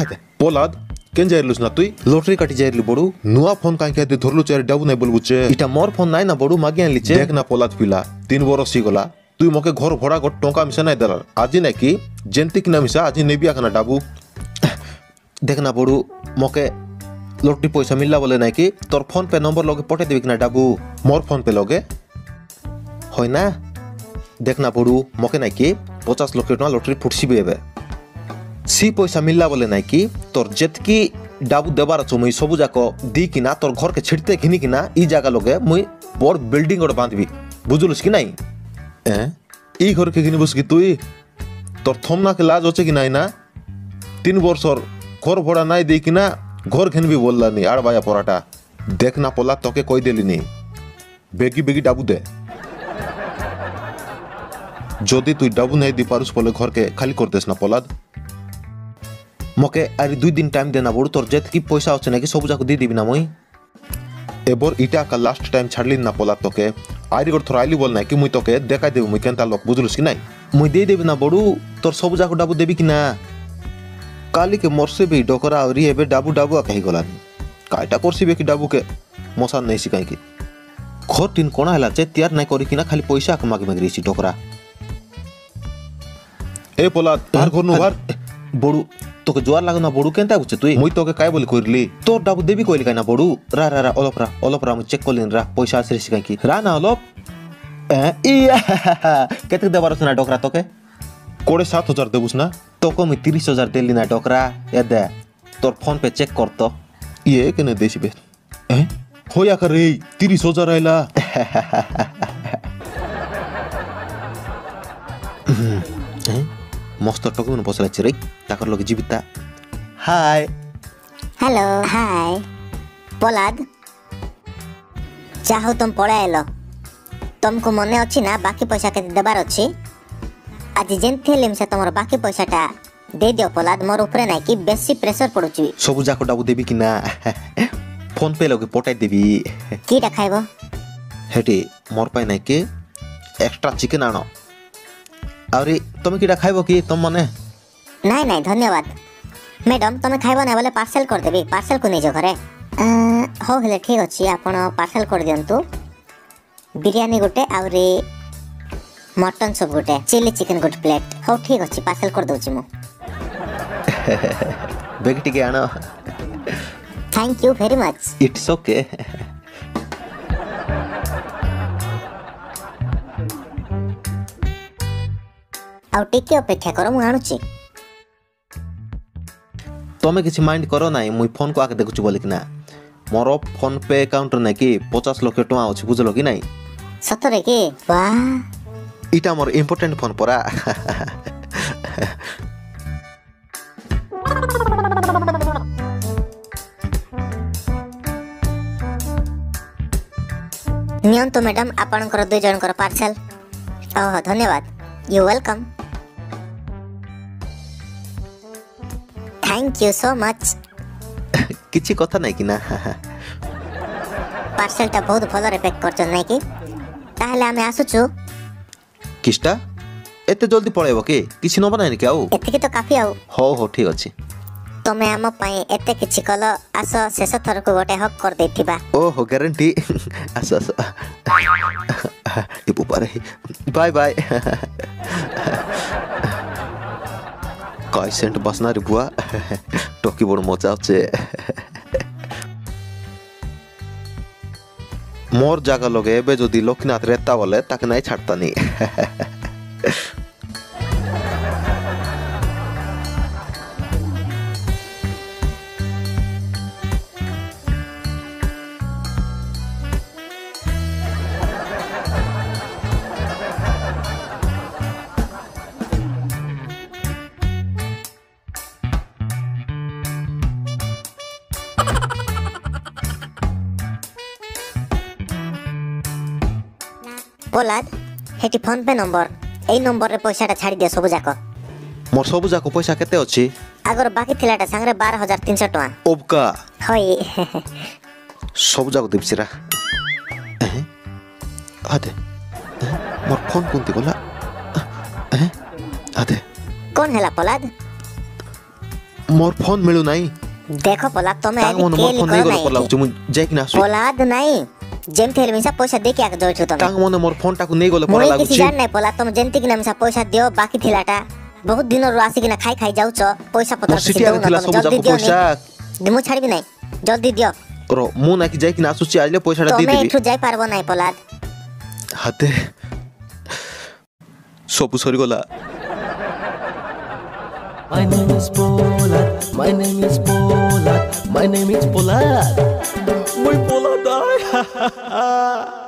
आते पोलाद केन जाइलुस ना तुई लॉटरी काटी जाइलु बडू नुवा फोन काई के धरलु चेर डाबु नै बोलबुचे इटा मोर फोन नाय ना बडू मागे आनली छे देख ना पोलाद पिला 3 वर्ष सी गला तुई मके घर भोडा को टोंका मिसा नाय दला आजि नै कि जेंति कि ना मिसा आजि नेबिया खाना डाबु देख ना बडू मके लॉटरी पैसा मिलला बोले नाय कि तोर फोन पे नंबर लगे पठे देबि कि ना डाबु मोर फोन पे लगे होय ना देख ना बडू मके नाय कि 50 लाख टका लॉटरी फुटसी बेबे सी पैसा मिलला बोले ना कि तोर जेतकी डाबू देबार छ मुई सबु जाको दी किना तोर घर के छिड़ते खिनी किना ई जागा लगे मुई बड़ बिल्डिंग और बांधबी बुझुलस कि नाही ए ई घर के खिनी बस कि तुई तोर थमना के लाज होचे कि नाही ना 3 वर्ष और घर भोड़ा नाही दे किना घर खिनबी बोलला नहीं आड़ बाया पराटा देखना पोला तोके कोई देली नहीं बेगी डाबू दे जदी तुई डाबू नहीं दी पारुस बोले घर के खाली कर देस ना पोलाद मके अरे 2 दिन टाइम देना बोल तोर जेत की पैसा होचे ना कि सब जाको दी देबी ना मुई एबोर इटा का लास्ट टाइम छाड़ली ना पोला तोके आरी गोर थराइली बोल ना कि मुई तोके देखाय देबो मुई केनता लोक बुझलुस कि नाही मुई दे देबी ना बडू तोर सब जाको डाबू देबी कि ना काली के मोरसे भी डोकरा आवरी एबे डाबू कहि गला कायटा करसिबे कि डाबू के मोसा नै सिकाय कि खोर तीन कोना हला जे तयार नै करी कि ना खाली पैसा के मागे मागे रहिसि डोकरा ए पोला तार घर नु घर बडू तोके जोर लागना बडू केनता बुचे तुई मुई तोके काय बोल करली तोर डाबू देबी कोइली कायना बडू रा ओलपरा मु चेक करलिन रा पैसा आसे सिकाय कि रा ना ओलप इया केते देबार सुना डोकरा तोके 7,500 देबुस ना तोको मु 30,000 देली ना डोकरा ए दे तोर फोन पे चेक कर तो ये केने देसिबे होया कर रे 30,000 आइला मस्त टकमन पसला छिरे ताकर लगे जीविता हाय हेलो हाय पोलाद चाहो तुम पड़े आलो तुमको मने अछि ना बाकी पैसा के देबार अछि आज जेंथे लेम से तमरो बाकी पैसाटा दे दियो पोलाद मोर ऊपर नै कि बेसी प्रेशर पड़ुछि सब जाको डाबू देबी कि ना फोन पे लगे पटाई देबी की रखाइबो हेटी मोर पाई नै कि एक्स्ट्रा चिकन आनो अरे तुम कीड़ा खाइबो कि तुम मने नहीं नहीं धन्यवाद मैडम तुम खाइबो ना बोले पार्सल कर देबी पार्सल को नै जो घरे हो गेले ठीक अछि आपण पार्सल कर दियंतु बिरयानी गोटे आउरे मटन सूप गोटे चिली चिकन गोटे प्लेट हो ठीक अछि पार्सल कर दउछि मु बेगटी के आनो thank you very much it's okay आउ टिके अपेक्षा करो मु आनुची तमे किछि माइंड करो नाइ मु फोन को आके देखुछु बोले कि ना मोरो फोन पे अकाउंट नै कि 50 लाख टका आउछ बुझलो कि नाइ सतरे के वाह इटा मोर इंपोर्टेंट फोन परा नियंतो मैडम आपनकर 2 जन कर पार्सल ओहो धन्यवाद you welcome thank you so much किछि कथा नै कि ना पार्सल ता बहुत भलो रे पैक करछ नै कि ताहले आमे आसुछु किष्टा एते जल्दी पळेबो के किछि न बनाय के आउ एते के तो काफी आउ हो हो ठीक अछि तमे हम पई एते किछि कलो आसो शेष थर को गोटे हक कर देथिबा ओ हो गारंटी आसो आसो ये ऊपर बाय बाय काय सेंट बसना रे बुआ टोकी बड़ मजा छे मोर जागा लगे बे जदी लक्ष्मीनाथ रेता बोले ताके नहीं छाड़ता नहीं पोलाद हेटी फोन पे नंबर ए नंबर रे पैसा टा छाड़ी दे सब जाको मोर सब जाको पैसा केते अछि अगर बाकी थिलाटा संग रे 12300 टका ओबका होय सब जाको दिबसिरा आदे मोर फोन कोनती बोला आदे कोन हैला पोलाद मोर फोन मिलु नाही। देखो पोलाद तो मैं केल को नहीं पोलाद छु जे कि ना पोलाद नहीं जेम थेर मिसा पैसा दे के आ जाउ छु त तांग मोने मोर फोन टाकू नहीं गोले पोलाद लागु छि मोर किसी जान नहीं पोलाद तुम जेंती कि ना मिसा पैसा दियो बाकी थिलाटा बहुत दिन रोआसी कि ना खाई खाई जाउ छ पैसा पत्र सिटी थिला सब जाको पैसा दिमु छाड़बी नहीं जल्दी दियो करो मु ना कि जे कि ना सुची आले पैसा दे देबी तो मैं जाई पारबो नहीं पोलाद हाते सोपु सरी गोला। My name is Polat. My name is Polat. My name is Polat. My Polat.